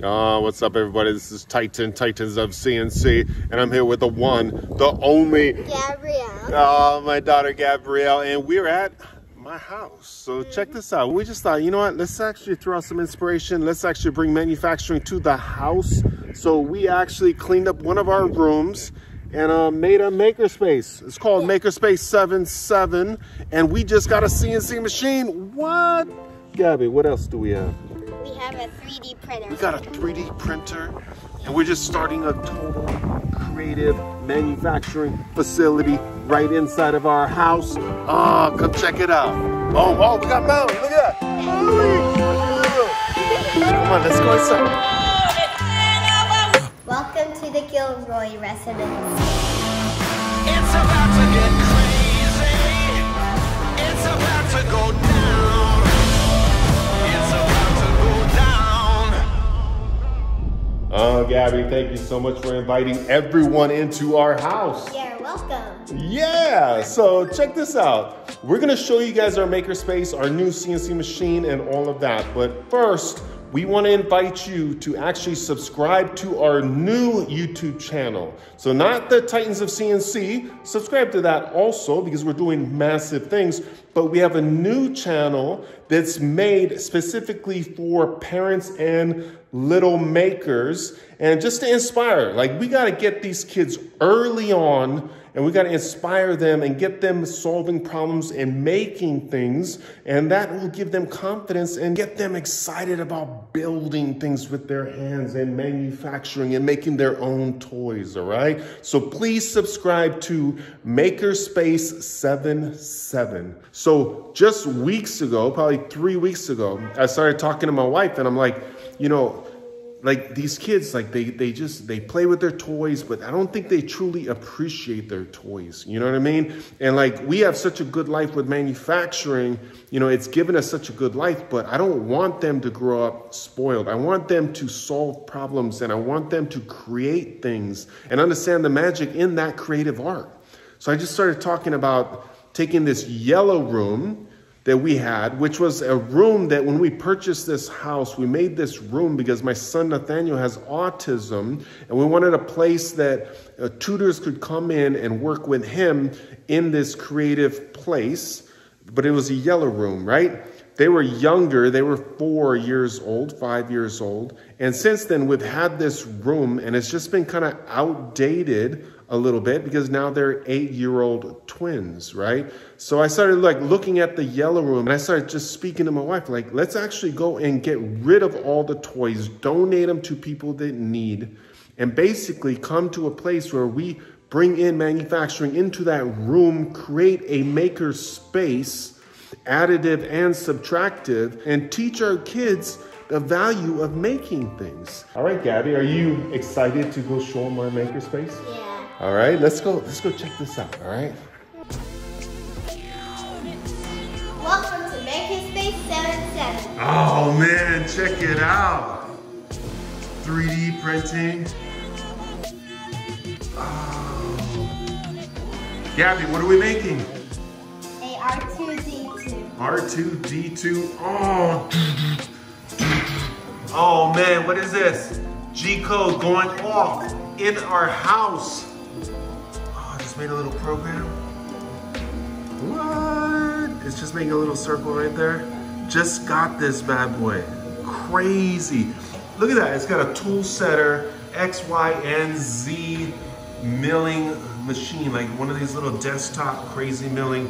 What's up, everybody? This is Titans of CNC, and I'm here with the one, the only Gabrielle. My daughter Gabrielle, and we're at my house. So check this out. We just thought, you know what? Let's actually throw out some inspiration. Let's actually bring manufacturing to the house. So we actually cleaned up one of our rooms and made a makerspace. It's called Makerspace 77, and we just got a CNC machine. What? Gabby, what else do we have? We have a 3D printer. We got a 3D printer, and we're just starting a total creative manufacturing facility right inside of our house. Oh, come check it out. Oh, we got mountains. Look at that. Come on, let's go inside. Welcome to the Gilroy Residence. It's about to get crazy. It's about to go down. Oh, Gabby, thank you so much for inviting everyone into our house. You're welcome. Yeah, so check this out. We're gonna show you guys our makerspace, our new CNC machine, and all of that. But first, we want to invite you to actually subscribe to our new YouTube channel. So not the Titans of CNC, subscribe to that also because we're doing massive things, but we have a new channel that's made specifically for parents and little makers, and just to inspire. Like, we got to get these kids early on, and we got to inspire them and get them solving problems and making things, and that will give them confidence and get them excited about building things with their hands and manufacturing and making their own toys. All right, so please subscribe to Makerspace 77. So just weeks ago, probably 3 weeks ago, I started talking to my wife, and I'm like, you know, like, these kids, like, they play with their toys, but I don't think they truly appreciate their toys. You know what I mean? And like, we have such a good life with manufacturing, you know, it's given us such a good life, but I don't want them to grow up spoiled. I want them to solve problems, and I want them to create things and understand the magic in that creative art. So I just started talking about taking this yellow room that we had, which was a room that when we purchased this house, we made this room because my son Nathaniel has autism, and we wanted a place that tutors could come in and work with him in this creative place. But it was a yellow room, right? They were younger, they were 4 years old, 5 years old. And since then, we've had this room, and it's just been kind of outdated a little bit because now they're 8-year-old twins, right? So I started like looking at the yellow room, and I started just speaking to my wife, like, let's actually go and get rid of all the toys, donate them to people that need, and basically come to a place where we bring in manufacturing into that room, create a maker space, additive and subtractive, and teach our kids the value of making things. All right, Gabby, are you excited to go show them our maker space? Yeah. All right, let's go check this out, all right? Welcome to Makerspace 77. Oh man, check it out. 3D printing. Oh. Gabby, what are we making? A R2D2. R2D2, oh. Oh man, what is this? G-code going off in our house. Made a little program. What? It's just making a little circle right there. Just got this bad boy. Crazy. Look at that. It's got a tool setter, X, Y, and Z milling machine, like one of these little desktop crazy milling.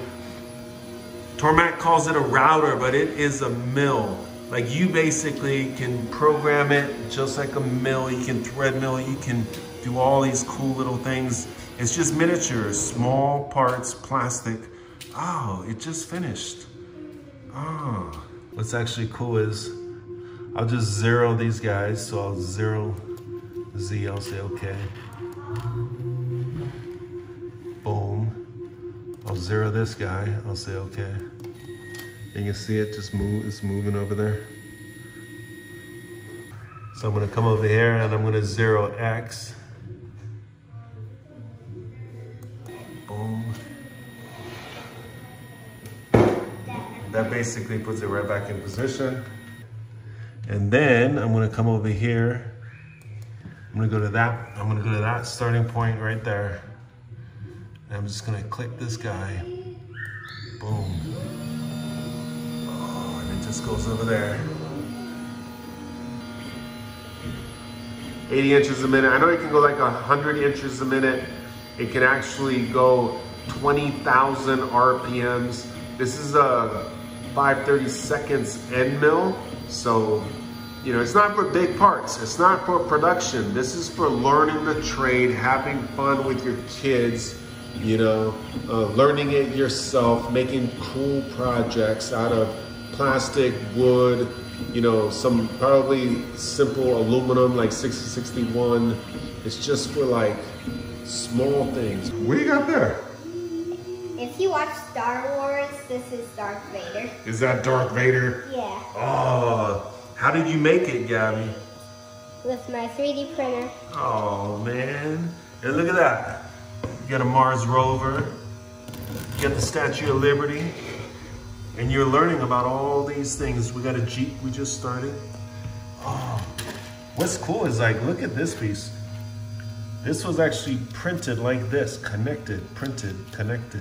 Tormach calls it a router, but it is a mill. Like, you basically can program it just like a mill. You can thread mill, you can do all these cool little things. It's just miniatures, small parts, plastic. Oh, it just finished. Oh, what's actually cool is I'll just zero these guys. So I'll zero Z, I'll say okay. Boom. I'll zero this guy, I'll say okay. You can see it just move, it's moving over there. So I'm gonna come over here and I'm gonna zero X. That basically puts it right back in position. And then I'm gonna come over here. I'm gonna go to that starting point right there. And I'm just gonna click this guy. Boom. Oh, and it just goes over there. 80 inches a minute. I know it can go like 100 inches a minute. It can actually go 20,000 RPMs. This is a 5/32 end mill. So, you know, it's not for big parts. It's not for production. This is for learning the trade, having fun with your kids, you know, learning it yourself, making cool projects out of plastic, wood, you know, some probably simple aluminum like 6061. It's just for like small things. What do you got there? If you watch Star Wars, this is Darth Vader. Is that Darth Vader? Yeah. Oh, how did you make it, Gabby? With my 3D printer. Oh, man. And look at that. You got a Mars Rover. You got the Statue of Liberty. And you're learning about all these things. We got a Jeep we just started. Oh, what's cool is like, look at this piece. This was actually printed like this, connected, printed, connected.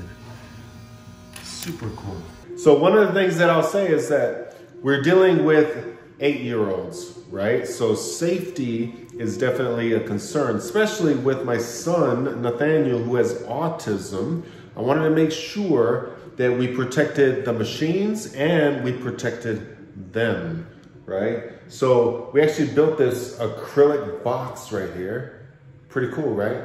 Super cool. So one of the things that I'll say is that we're dealing with 8-year-olds, right? So safety is definitely a concern, especially with my son, Nathaniel, who has autism. I wanted to make sure that we protected the machines and we protected them, right? So we actually built this acrylic box right here. Pretty cool, right?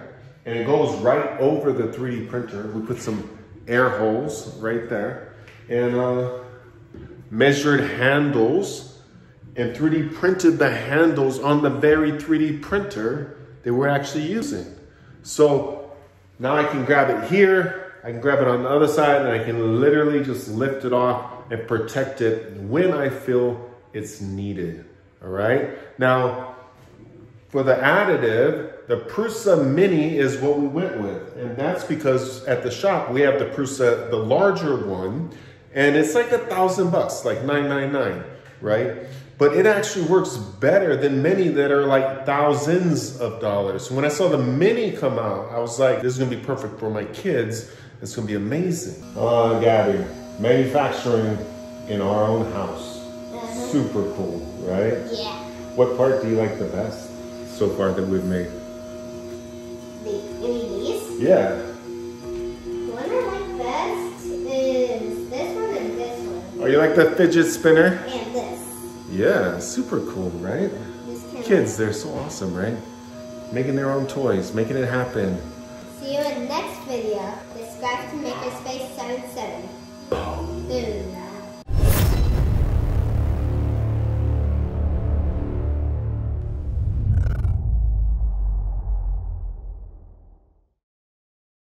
And it goes right over the 3D printer. We put some air holes right there and measured handles and 3D printed the handles on the very 3D printer that we're actually using. So now I can grab it here. I can grab it on the other side and I can literally just lift it off and protect it when I feel it's needed, all right? Now, for the additive, the Prusa Mini is what we went with. And that's because at the shop, we have the Prusa, the larger one, and it's like $1,000, like $999, right? But it actually works better than many that are like thousands of dollars. When I saw the Mini come out, I was like, this is gonna be perfect for my kids. It's gonna be amazing. Oh, Gabby, manufacturing in our own house. Uh-huh. Super cool, right? Yeah. What part do you like the best so far that we've made? The minis? Yeah. The one I like best is this one and this one. Oh, you like the fidget spinner? And this. Yeah, super cool, right? Kids, they're so awesome, right? Making their own toys, making it happen. See you in the next video. Subscribe to MakerSpace 77. Boom.